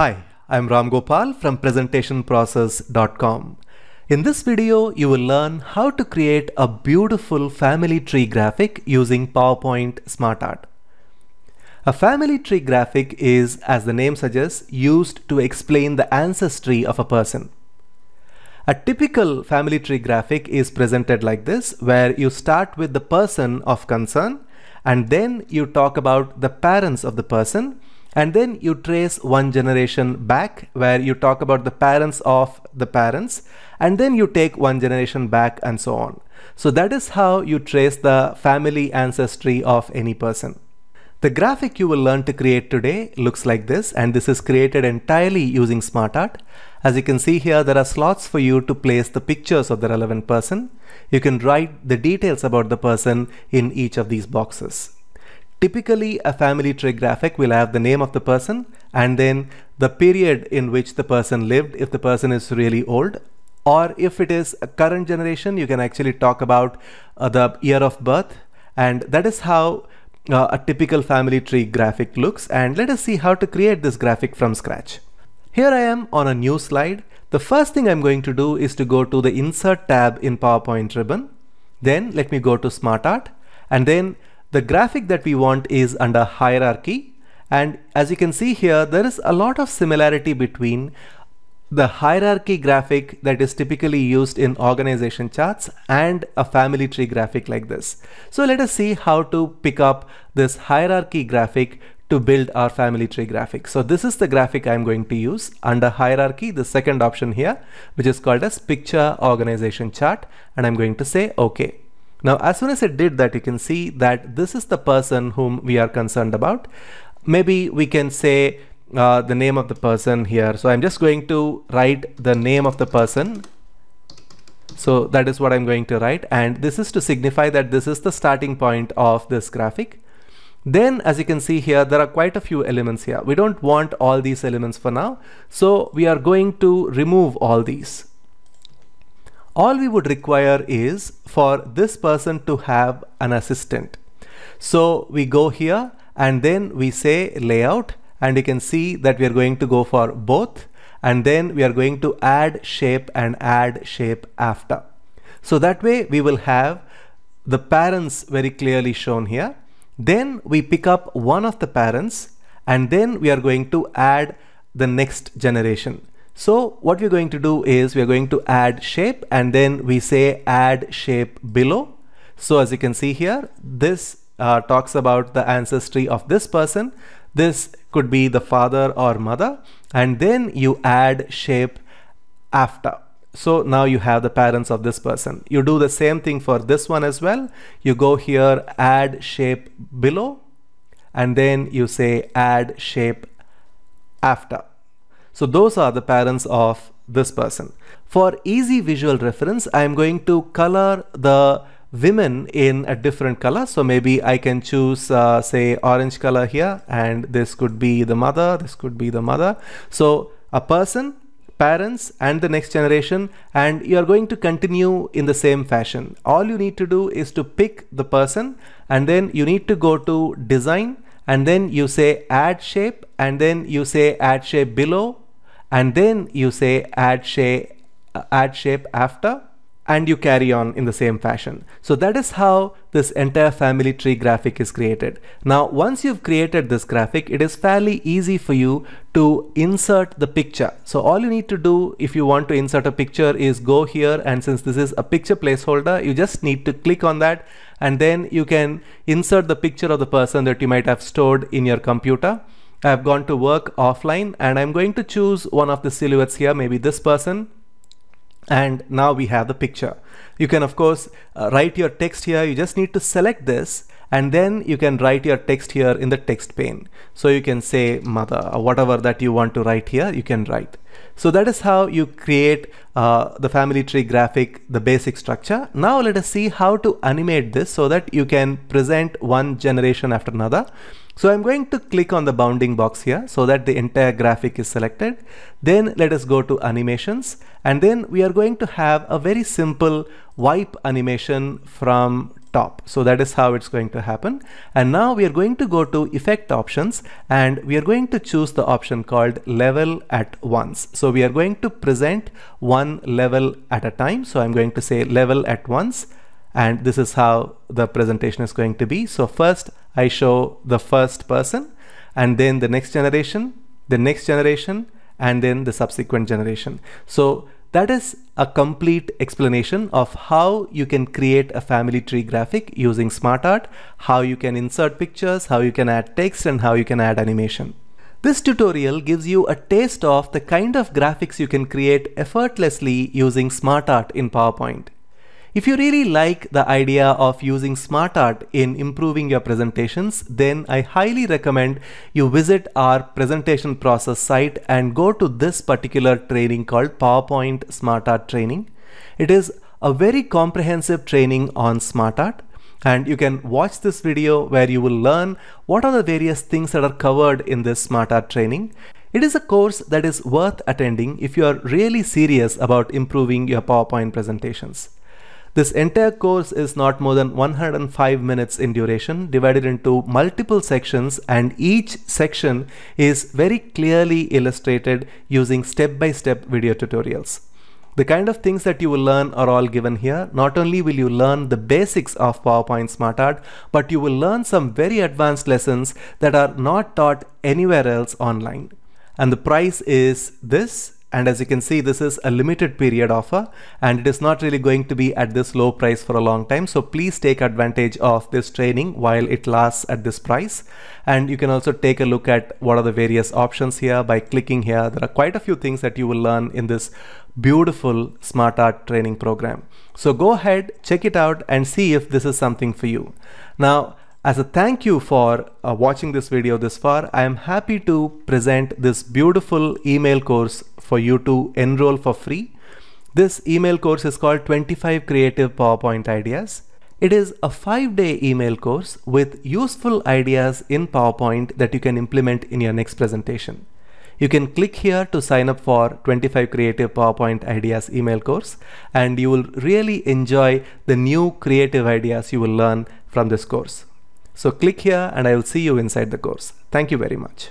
Hi, I'm Ram Gopal from PresentationProcess.com. In this video, you will learn how to create a beautiful family tree graphic using PowerPoint SmartArt. A family tree graphic is, as the name suggests, used to explain the ancestry of a person. A typical family tree graphic is presented like this, where you start with the person of concern, and then you talk about the parents of the person, and then you trace one generation back where you talk about the parents of the parents, and then you take one generation back and so on. So that is how you trace the family ancestry of any person. The graphic you will learn to create today looks like this, and this is created entirely using SmartArt. As you can see here, there are slots for you to place the pictures of the relevant person. You can write the details about the person in each of these boxes. Typically, a family tree graphic will have the name of the person and then the period in which the person lived if the person is really old, or if it is a current generation, you can actually talk about the year of birth, and that is how a typical family tree graphic looks. And let us see how to create this graphic from scratch. Here I am on a new slide. The first thing I'm going to do is to go to the Insert tab in PowerPoint ribbon. Then let me go to SmartArt, and then the graphic that we want is under hierarchy, and as you can see here, there is a lot of similarity between the hierarchy graphic that is typically used in organization charts and a family tree graphic like this. So let us see how to pick up this hierarchy graphic to build our family tree graphic. So this is the graphic I'm going to use under hierarchy, the second option here, which is called as picture organization chart, and I'm going to say OK. Now, as soon as it did that, you can see that this is the person whom we are concerned about. Maybe we can say the name of the person here. So I'm just going to write the name of the person. So that is what I'm going to write. And this is to signify that this is the starting point of this graphic. Then, as you can see here, there are quite a few elements here. We don't want all these elements for now. So we are going to remove all these. All we would require is for this person to have an assistant. So we go here and then we say layout, and you can see that we are going to go for both, and then we are going to add shape and add shape after. So that way we will have the parents very clearly shown here. Then we pick up one of the parents, and then we are going to add the next generation. So what we're going to do is we're going to add shape, and then we say add shape below. So as you can see here, this talks about the ancestry of this person. This could be the father or mother, and then you add shape after. So now you have the parents of this person. You do the same thing for this one as well. You go here, add shape below, and then you say add shape after. So those are the parents of this person. For easy visual reference, I'm going to color the women in a different color. So maybe I can choose, say, orange color here, and this could be the mother, this could be the mother. So a person, parents, and the next generation, and you're going to continue in the same fashion. All you need to do is to pick the person, and then you need to go to design, and then you say add shape, and then you say add shape below, and then you say add shape after, and you carry on in the same fashion. So that is how this entire family tree graphic is created. Now, once you've created this graphic, it is fairly easy for you to insert the picture. So all you need to do if you want to insert a picture is go here, and since this is a picture placeholder, you just need to click on that, and then you can insert the picture of the person that you might have stored in your computer. I've gone to work offline, and I'm going to choose one of the silhouettes here, maybe this person, and now we have the picture. You can of course write your text here. You just need to select this, and then you can write your text here in the text pane. So you can say mother or whatever that you want to write here, you can write. So that is how you create the family tree graphic, the basic structure. Now let us see how to animate this so that you can present one generation after another. So I'm going to click on the bounding box here so that the entire graphic is selected. Then let us go to animations, and then we are going to have a very simple wipe animation from top. So that is how it's going to happen. And now we are going to go to effect options, and we are going to choose the option called level at once. So we are going to present one level at a time. So I'm going to say level at once, and this is how the presentation is going to be. So first I show the first person, and then the next generation, and then the subsequent generation. So that is a complete explanation of how you can create a family tree graphic using SmartArt, how you can insert pictures, how you can add text, and how you can add animation. This tutorial gives you a taste of the kind of graphics you can create effortlessly using SmartArt in PowerPoint. If you really like the idea of using SmartArt in improving your presentations, then I highly recommend you visit our presentation process site and go to this particular training called PowerPoint SmartArt training. It is a very comprehensive training on SmartArt, and you can watch this video where you will learn what are the various things that are covered in this SmartArt training. It is a course that is worth attending if you are really serious about improving your PowerPoint presentations. This entire course is not more than 105 minutes in duration, divided into multiple sections, and each section is very clearly illustrated using step-by-step video tutorials. The kind of things that you will learn are all given here. Not only will you learn the basics of PowerPoint SmartArt, but you will learn some very advanced lessons that are not taught anywhere else online. And the price is this. And as you can see, this is a limited period offer, and it is not really going to be at this low price for a long time. So please take advantage of this training while it lasts at this price. And you can also take a look at what are the various options here by clicking here. There are quite a few things that you will learn in this beautiful SmartArt training program. So go ahead, check it out, and see if this is something for you. Now, as a thank you for watching this video this far, I am happy to present this beautiful email course for you to enroll for free. This email course is called 25 Creative PowerPoint Ideas. It is a 5-day email course with useful ideas in PowerPoint that you can implement in your next presentation. You can click here to sign up for 25 Creative PowerPoint Ideas email course, and you will really enjoy the new creative ideas you will learn from this course. So click here, and I will see you inside the course. Thank you very much.